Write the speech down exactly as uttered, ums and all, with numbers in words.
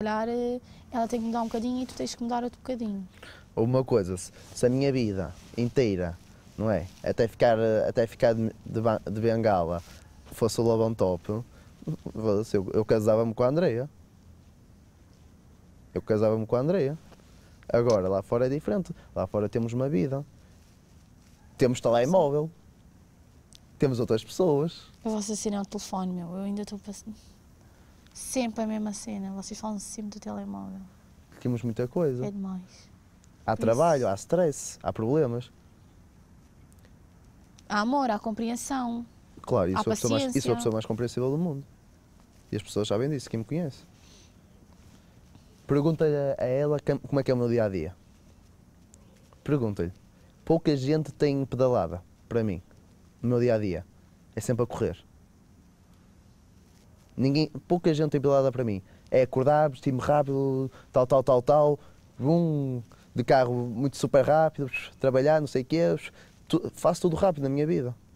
Ela tem que mudar um bocadinho e tu tens que mudar outro bocadinho. Uma coisa, se a minha vida inteira, não é? Até ficar, até ficar de, de bengala fosse o Love on Top, eu, eu casava-me com a Andreia. Eu casava-me com a Andreia. Agora, lá fora é diferente. Lá fora temos uma vida. Temos telemóvel. Temos outras pessoas. Eu vou assinar o telefone, meu. Eu ainda estou passando. Sempre a mesma cena, vocês falam sempre do telemóvel. Temos muita coisa. É demais. Há Por trabalho, isso. Há stress, há problemas. Há amor, há compreensão. Claro, isso, há é, a pessoa mais, isso é a pessoa mais compreensível do mundo. E as pessoas sabem disso, quem me conhece. Pergunta-lhe a ela como é que é o meu dia-a-dia. Pergunta-lhe. Pouca gente tem pedalada, para mim, no meu dia-a-dia. É sempre a correr. Ninguém, pouca gente tem pedalada para mim. É acordar, vestir-me rápido, tal, tal, tal, tal, um, de carro muito super rápido, trabalhar, não sei o quê, tu, faço tudo rápido na minha vida.